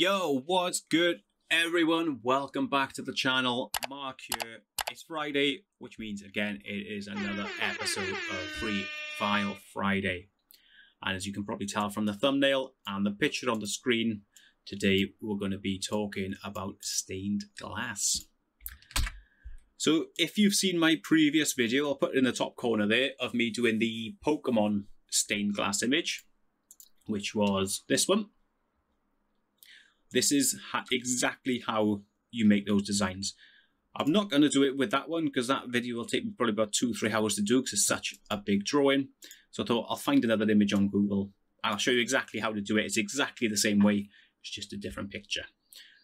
Yo, what's good everyone? Welcome back to the channel. Mark here. It's Friday, which means again it is another episode of Free File Friday. And as you can probably tell from the thumbnail and the picture on the screen, today we're going to be talking about stained glass. So if you've seen my previous video, I'll put it in the top corner there, of me doing the Pokemon stained glass image, which was this one. This is exactly how you make those designs. I'm not going to do it with that one because that video will take me probably about 2-3 hours to do because it's such a big drawing. So I thought I'll find another image on Google and I'll show you exactly how to do it. It's exactly the same way, it's just a different picture.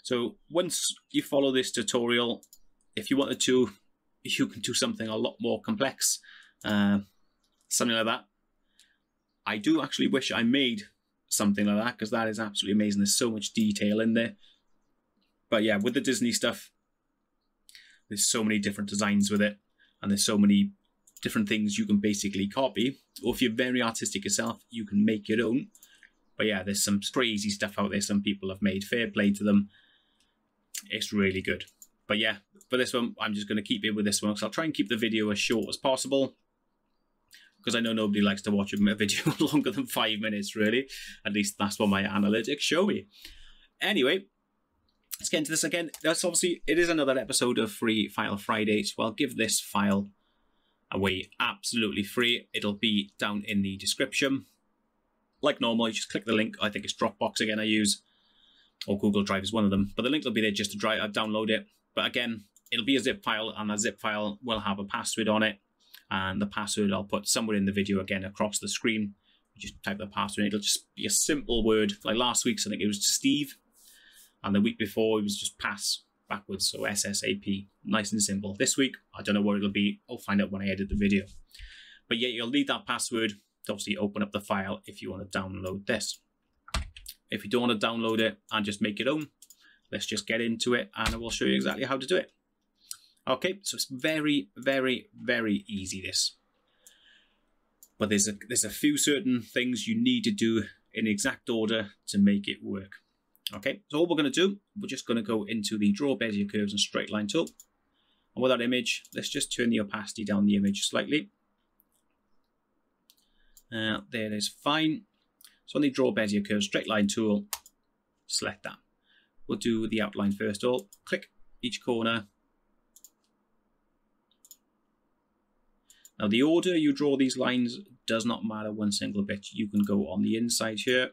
So once you follow this tutorial, if you wanted to, you can do something a lot more complex, something like that. I do actually wish I made something like that because that is absolutely amazing. There's so much detail in there. But yeah, with the Disney stuff, there's so many different designs with it and there's so many different things you can basically copy, or if you're very artistic yourself, you can make your own. But yeah, there's some crazy stuff out there some people have made. Fair play to them. It's really good. But yeah, for this one, I'm just going to keep it with this one because I'll try and keep the video as short as possible, because I know nobody likes to watch a video longer than 5 minutes, really. At least that's what my analytics show me. Anyway, let's get into this again. That's obviously, it is another episode of Free File Friday, so I'll give this file away absolutely free. It'll be down in the description. Like normal, you just click the link. I think it's Dropbox again I use, or Google Drive is one of them. But the link will be there just to download it. But again, it'll be a zip file, and that zip file will have a password on it. And the password I'll put somewhere in the video again across the screen. You just type the password, it'll just be a simple word. Like last week's, I think it was Steve. And the week before, it was just pass backwards. So SSAP, nice and simple. This week, I don't know what it'll be. I'll find out when I edit the video. But yeah, you'll need that password to obviously open up the file if you want to download this. If you don't want to download it and just make your own, let's just get into it and I will show you exactly how to do it. Okay, so it's very, very, very easy, this. But there's a few certain things you need to do in exact order to make it work. Okay, so all we're going to do, we're just going to go into the Draw Bezier Curves and Straight Line tool. And with that image, let's just turn the opacity down the image slightly. There it is, fine. So on the Draw Bezier Curves Straight Line tool, select that. We'll do the outline first of all. Click each corner. Now the order you draw these lines does not matter one single bit. You can go on the inside here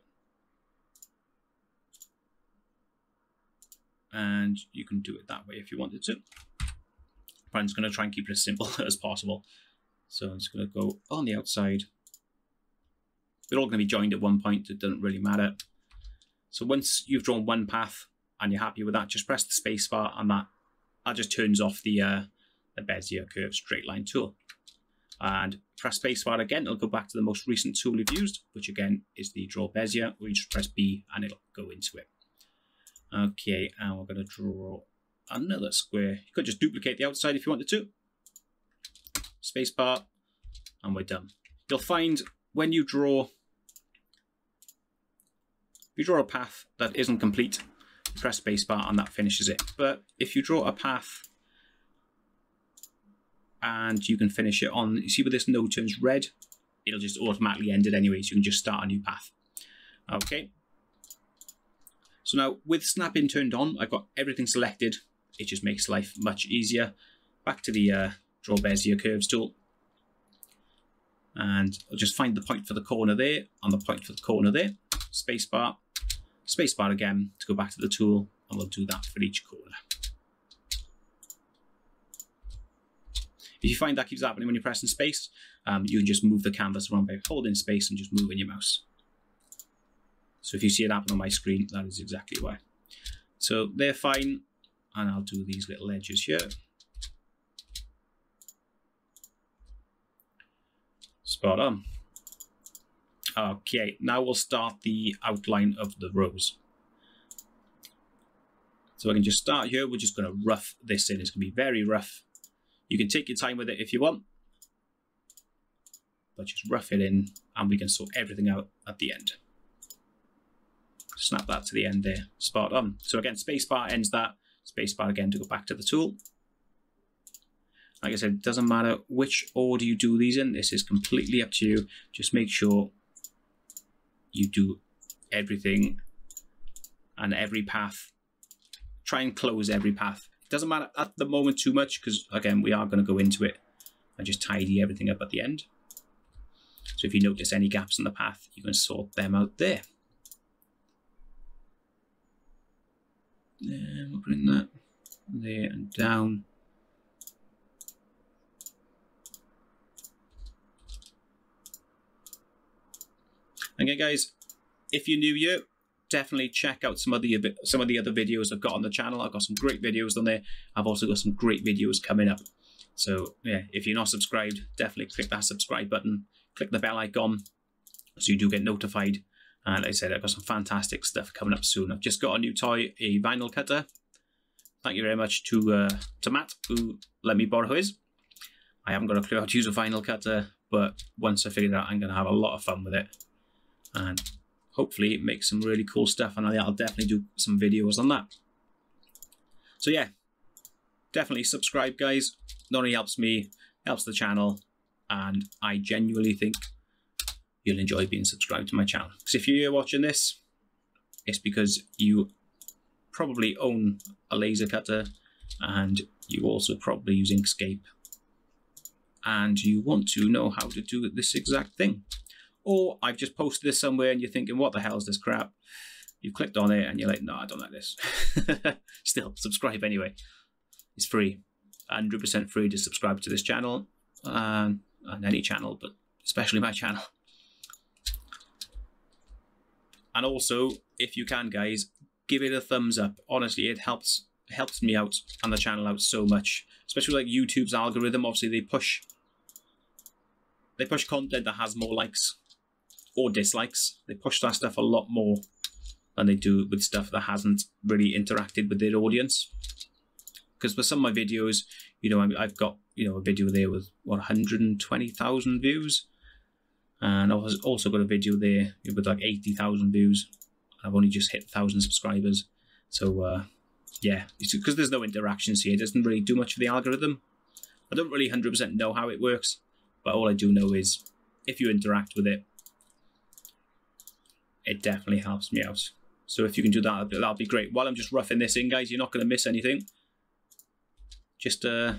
and you can do it that way if you wanted to. But I'm just going to try and keep it as simple as possible. So I'm just going to go on the outside. They're all going to be joined at one point. It doesn't really matter. So once you've drawn one path and you're happy with that, just press the space bar and that just turns off the Bezier Curve Straight Line tool. And press spacebar again, it'll go back to the most recent tool we've used, which again is the Draw Bezier, or you just press B and it'll go into it. Okay, and we're going to draw another square. You could just duplicate the outside if you wanted to. Spacebar, and we're done. You'll find when you draw, if you draw a path that isn't complete, press spacebar and that finishes it. But if you draw a path and you can finish it on, you see where this node turns red, it'll just automatically end it anyway, so you can just start a new path. Okay. So now with snap-in turned on, I've got everything selected. It just makes life much easier. Back to the Draw Bezier Curves tool. And I'll just find the point for the corner there, and the point for the corner there. Spacebar. Spacebar again to go back to the tool, and we'll do that for each corner. If you find that keeps happening when you're pressing space, you can just move the canvas around by holding space and just moving your mouse. So if you see it happen on my screen, that is exactly why. So they're fine. And I'll do these little edges here. Spot on. Okay, now we'll start the outline of the rows. So I can just start here. We're just going to rough this in. It's going to be very rough. You can take your time with it if you want, but just rough it in and we can sort everything out at the end. snap that to the end there. Spot on. So again, spacebar ends that. Spacebar again to go back to the tool. Like I said, it doesn't matter which order you do these in. This is completely up to you. Just make sure you do everything and every path. Try and close every path. It doesn't matter at the moment too much because, again, we are going to go into it and just tidy everything up at the end. So if you notice any gaps in the path, you can sort them out there. And we'll put in that there and down. Okay, guys, if you're new here, definitely check out some of the other videos I've got on the channel. I've got some great videos on there. I've also got some great videos coming up. So, yeah, if you're not subscribed, definitely click that subscribe button. Click the bell icon so you do get notified. And like I said, I've got some fantastic stuff coming up soon. I've just got a new toy, a vinyl cutter. Thank you very much to Matt, who let me borrow his. I haven't got a clue how to use a vinyl cutter, but once I figure that out, I'm going to have a lot of fun with it. And hopefully it makes some really cool stuff, and I'll definitely do some videos on that. So yeah, definitely subscribe, guys. Not only helps me, helps the channel, and I genuinely think you'll enjoy being subscribed to my channel. Because if you're watching this, it's because you probably own a laser cutter, and you also probably use Inkscape, and you want to know how to do this exact thing. Or I've just posted this somewhere and you're thinking, what the hell is this crap? You've clicked on it and you're like, no, I don't like this. Still, subscribe anyway. It's free, 100% free to subscribe to this channel and any channel, but especially my channel. And also, if you can, guys, give it a thumbs up. Honestly, it helps me out and the channel out so much, especially like YouTube's algorithm. Obviously, they push content that has more likes or dislikes. They push that stuff a lot more than they do with stuff that hasn't really interacted with their audience. Because for some of my videos, you know, I've got, you know, a video there with 120,000 views, and I've also got a video there with like 80,000 views. I've only just hit 1,000 subscribers. So yeah, because there's no interactions here, it doesn't really do much for the algorithm. I don't really 100% know how it works, but all I do know is if you interact with it, it definitely helps me out. So if you can do that, that'll be great. While I'm just roughing this in, guys, you're not going to miss anything. Just move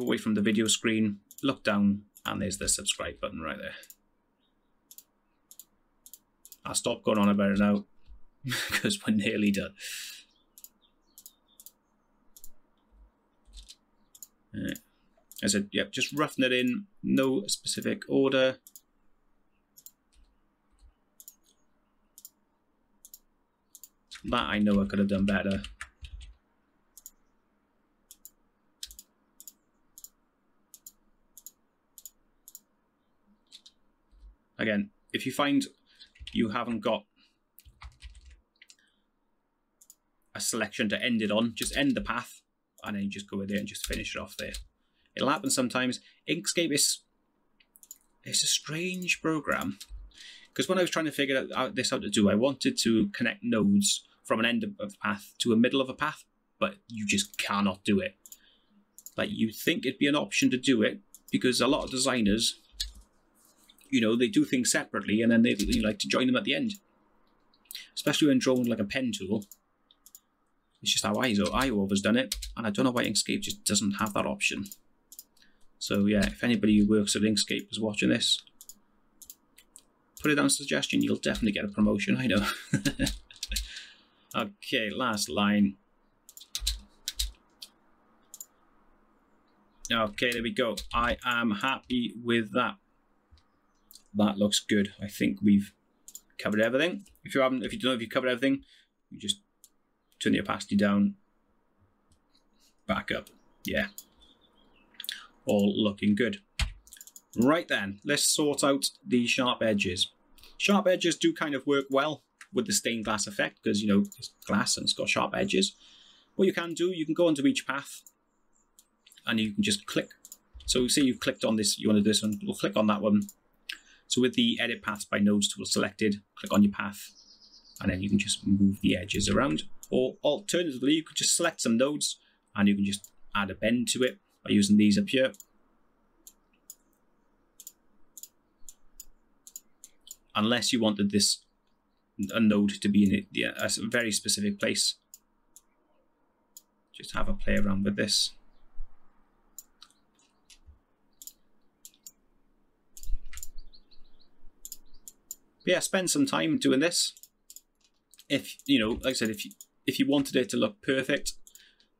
away from the video screen, look down, and there's the subscribe button right there. I'll stop going on about it now because we're nearly done. I said, yep, just roughing it in, no specific order. That I know I could have done better. Again, if you find you haven't got a selection to end it on, just end the path and then you just go with it and just finish it off there. It'll happen sometimes. Inkscape is a strange program, because when I was trying to figure out this how to do, I wanted to connect nodes from an end of a path to a middle of a path, but you just cannot do it. Like, you think it'd be an option to do it, because a lot of designers, you know, they do things separately and then they like to join them at the end. Especially when drawing like a pen tool. It's just how I always done it, and I don't know why Inkscape just doesn't have that option. So yeah, if anybody who works at Inkscape is watching this, put it down as a suggestion, you'll definitely get a promotion, I know. Okay, last line. Okay, there we go. I am happy with that. That looks good. I think we've covered everything. If you haven't, if you don't know if you've covered everything, you just turn the opacity down, back up. Yeah. All looking good. Right then, let's sort out the sharp edges. Sharp edges do kind of work well with the stained glass effect because, you know, it's glass and it's got sharp edges. What you can do, you can go onto each path and you can just click. So say you've clicked on this, you want to do this one, we'll click on that one. So with the edit paths by nodes tool selected, click on your path, and then you can just move the edges around. Or alternatively, you could just select some nodes and you can just add a bend to it by using these up here. Unless you wanted this a node to be in a very specific place. Just have a play around with this. But yeah, spend some time doing this. If you know, like I said, if you wanted it to look perfect,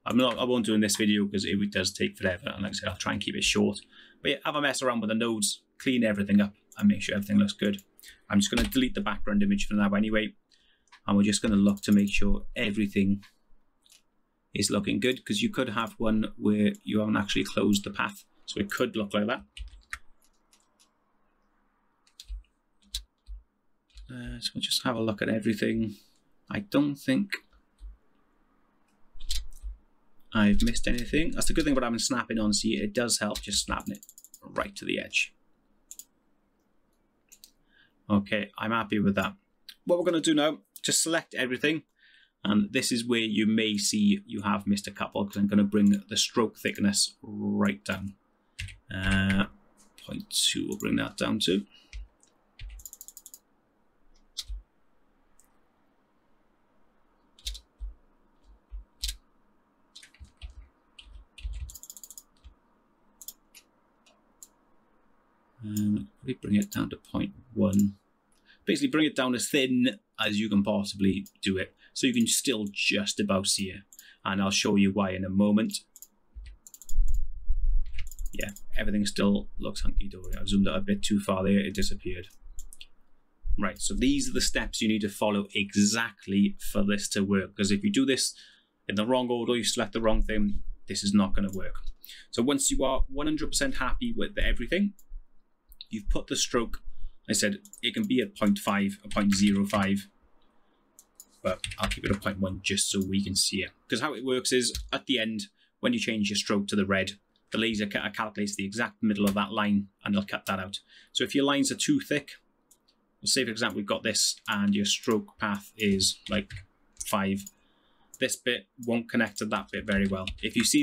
I won't do in this video because it does take forever. And like I said, I'll try and keep it short. But yeah, have a mess around with the nodes, clean everything up, and make sure everything looks good. I'm just going to delete the background image for now anyway, and we're just going to look to make sure everything is looking good, because you could have one where you haven't actually closed the path, so it could look like that. So we'll just have a look at everything. I don't think I've missed anything. That's the good thing about having snapping on, see, it does help just snapping it right to the edge. Okay, I'm happy with that. What we're going to do now, just select everything. And this is where you may see you have missed a couple, because I'm going to bring the stroke thickness right down. 0.2, we'll bring that down to. We bring it down to 0.1. Basically bring it down as thin as you can possibly do it, so you can still just about see it, and I'll show you why in a moment. Yeah, everything still looks hunky-dory. I've zoomed out a bit too far there, it disappeared. Right, so these are the steps you need to follow exactly for this to work, because if you do this in the wrong order, you select the wrong thing, this is not going to work. So once you are 100% happy with everything, you've put the stroke, I said it can be at 0.5 or 0.05, but I'll keep it at 0.1 just so we can see it. Because how it works is at the end, when you change your stroke to the red, the laser calculates the exact middle of that line and it'll cut that out. So if your lines are too thick, let's say for example we've got this and your stroke path is like 5, this bit won't connect to that bit very well. If you see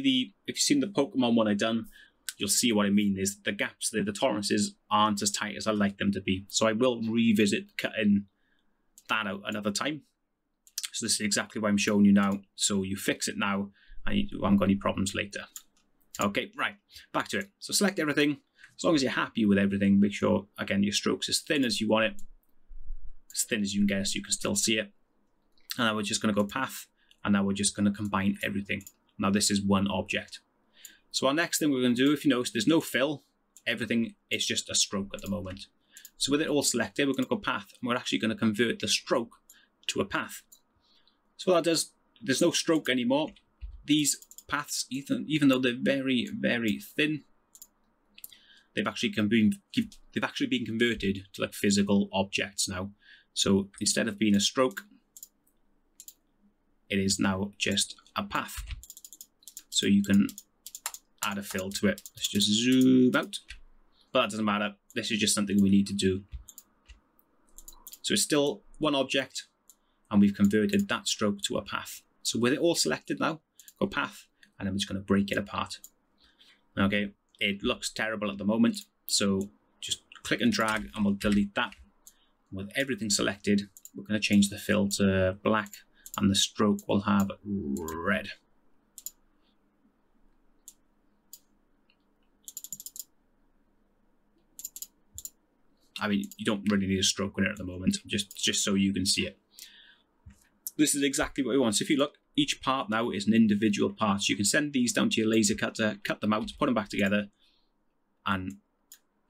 if you've seen the Pokemon one I've done, you'll see what I mean is the gaps there, the tolerances aren't as tight as I like them to be. So I will revisit cutting that out another time. So this is exactly what I'm showing you now. So you fix it now and you haven't got any problems later. Okay, right, back to it. So select everything. As long as you're happy with everything, make sure, again, your stroke's as thin as you want it, as thin as you can get it so you can still see it. And now we're just going to go path, and now we're just going to combine everything. Now this is one object. So our next thing we're going to do, if you notice, there's no fill. Everything is just a stroke at the moment. So with it all selected, we're going to go path, and we're actually going to convert the stroke to a path. So what that does, there's no stroke anymore. These paths, even though they're very, very thin, they've actually been converted to like physical objects now. So instead of being a stroke, it is now just a path. So you can add a fill to it. Let's just zoom out, but that doesn't matter. This is just something we need to do. So it's still one object, and we've converted that stroke to a path. So with it all selected now, go path, and I'm just going to break it apart. Okay, it looks terrible at the moment, so just click and drag, and we'll delete that. With everything selected, we're going to change the fill to black, and the stroke will have red. I mean, you don't really need a stroke on it at the moment, just so you can see it. This is exactly what we want. So if you look, each part now is an individual part. So you can send these down to your laser cutter, cut them out, put them back together, and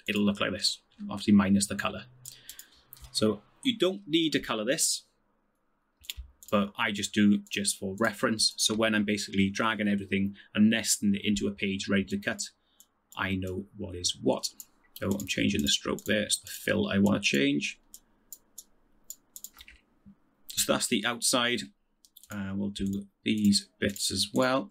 it'll look like this, obviously minus the color. So you don't need to color this, but I just do just for reference. So when I'm basically dragging everything and nesting it into a page ready to cut, I know what is what. So I'm changing the stroke there, it's the fill I want to change. So that's the outside. We'll do these bits as well.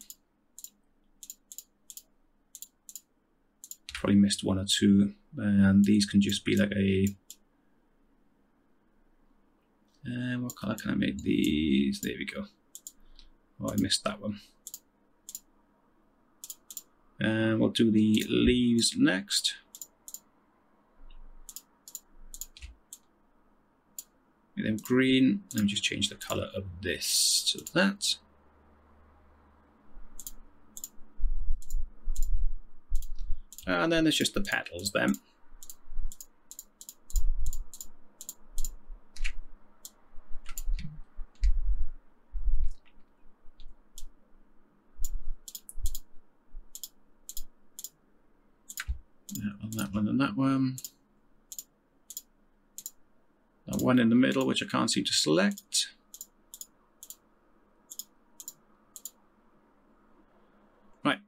Probably missed one or two. and these can just be like a what color can I make these? There we go. Oh, I missed that one. And we'll do the leaves next. Make them green. Let me just change the color of this to that. And then there's just the petals then. That one. That one in the middle, which I can't seem to select. Right,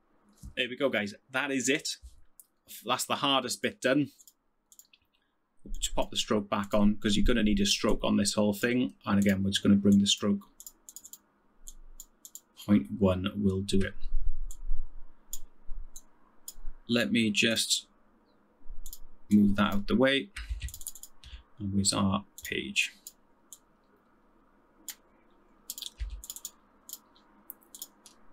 there we go, guys. That is it. That's the hardest bit done. Just pop the stroke back on, because you're going to need a stroke on this whole thing. And again, we're just going to bring the stroke. 0.1 will do it. Let me just move that out of the way. And where's our page?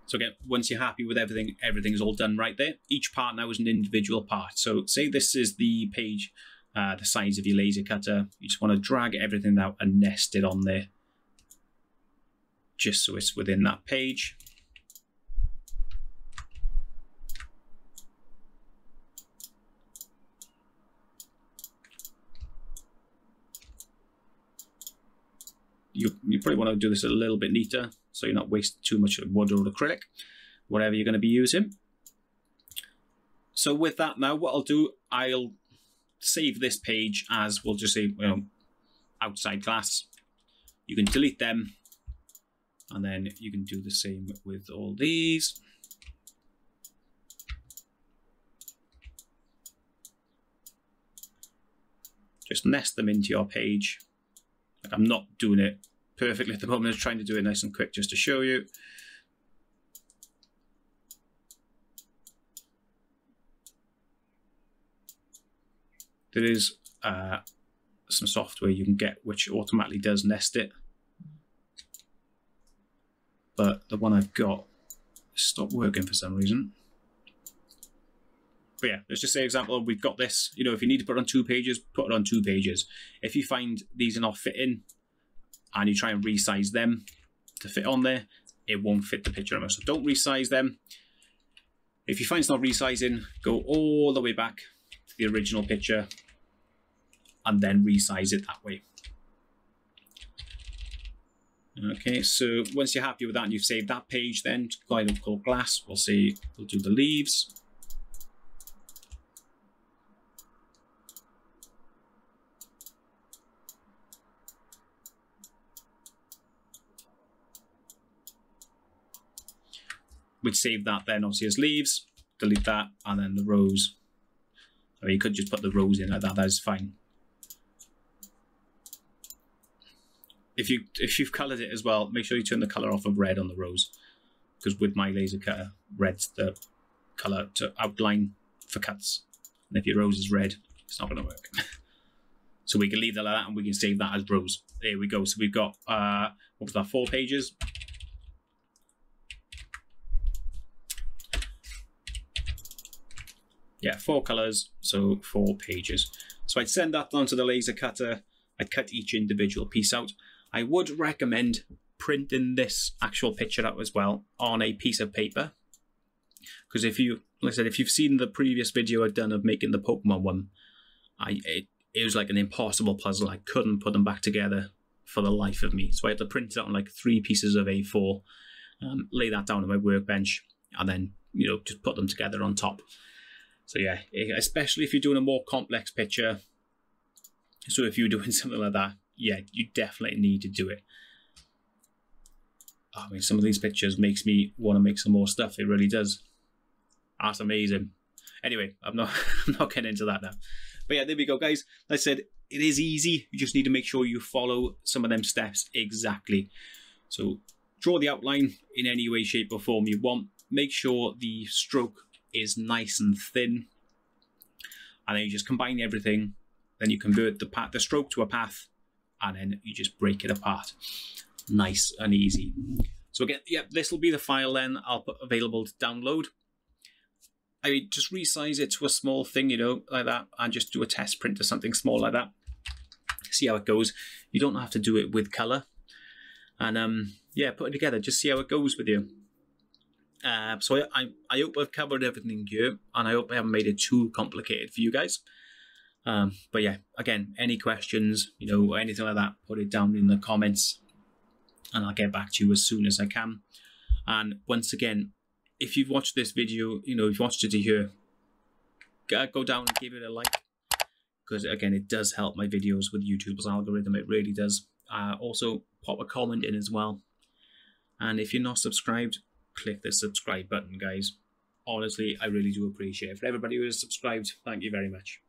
So again, once you're happy with everything, everything's all done right there. Each part now is an individual part. So say this is the page, the size of your laser cutter. You just want to drag everything out and nest it on there, just so it's within that page. You probably want to do this a little bit neater, so you're not wasting too much wood or acrylic, whatever you're going to be using. So with that now, what I'll do, I'll save this page as, we'll just say, you know, outside class. You can delete them, and then you can do the same with all these. Just nest them into your page. Like, I'm not doing it perfectly at the moment. I'm trying to do it nice and quick just to show you. There is some software you can get which automatically does nest it, but the one I've got stopped working for some reason. But yeah, let's just say, example, we've got this. You know, if you need to put it on two pages, put it on two pages. If you find these are not fitting and you try and resize them to fit on there, it won't fit the picture anymore. So don't resize them. If you find it's not resizing, go all the way back to the original picture and then resize it that way. Okay, so once you're happy with that and you've saved that page, then go ahead and call glass. We'll see, we'll do the leaves. We'd save that then obviously as leaves, delete that, and then the rows. I mean, you could just put the rows in like that, that's fine. If you've coloured it as well, make sure you turn the colour off of red on the rows, because with my laser cutter, red's the colour to outline for cuts. And if your rows is red, it's not going to work. So we can leave that like that, and we can save that as rows. There we go. So we've got, what was that, 4 pages? Yeah, 4 colors, so 4 pages. So I'd send that down to the laser cutter. I'd cut each individual piece out. I would recommend printing this actual picture out as well on a piece of paper. Because if you, like I said, if you've seen the previous video I've done of making the Pokemon one, it was like an impossible puzzle. I couldn't put them back together for the life of me. So I had to print it out on like 3 pieces of A4, lay that down on my workbench, and then, you know, just put them together on top. So yeah, especially if you're doing a more complex picture, so if you're doing something like that, yeah, you definitely need to do it. I mean, some of these pictures makes me want to make some more stuff. It really does. That's amazing. Anyway, I'm not getting into that now. But yeah, there we go, guys. Like I said, it is easy. You just need to make sure you follow some of them steps exactly. So draw the outline in any way, shape or form you want. Make sure the stroke is nice and thin. and then you just combine everything. Then you convert the stroke to a path, and then you just break it apart. Nice and easy. So again, yeah, this will be the file then I'll put available to download. I just resize it to a small thing, you know, like that, and just do a test print or something small like that. See how it goes. You don't have to do it with color. And yeah, put it together, just see how it goes with you. So I hope I've covered everything here, and I hope I haven't made it too complicated for you guys. But yeah, again, any questions, you know, anything like that, put it down in the comments and I'll get back to you as soon as I can. And once again, if you've watched this video, you know, if you've watched it to here, go down and give it a like, because again, it does help my videos with YouTube's algorithm. It really does. Also, pop a comment in as well. And if you're not subscribed, click the subscribe button, guys. Honestly, I really do appreciate it. For everybody who is subscribed, thank you very much.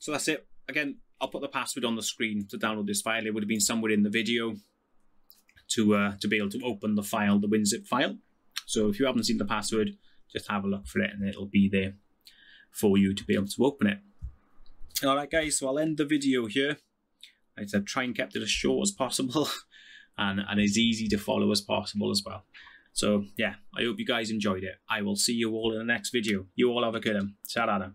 So that's it. Again, I'll put the password on the screen to download this file. It would have been somewhere in the video to be able to open the file, the WinZip file. So if you haven't seen the password, just have a look for it and it'll be there for you to be able to open it. All right, guys, so I'll end the video here. Like I said, try and keep it as short as possible and as easy to follow as possible as well. So yeah, I hope you guys enjoyed it. I will see you all in the next video. You all have a good one. Ta-ra.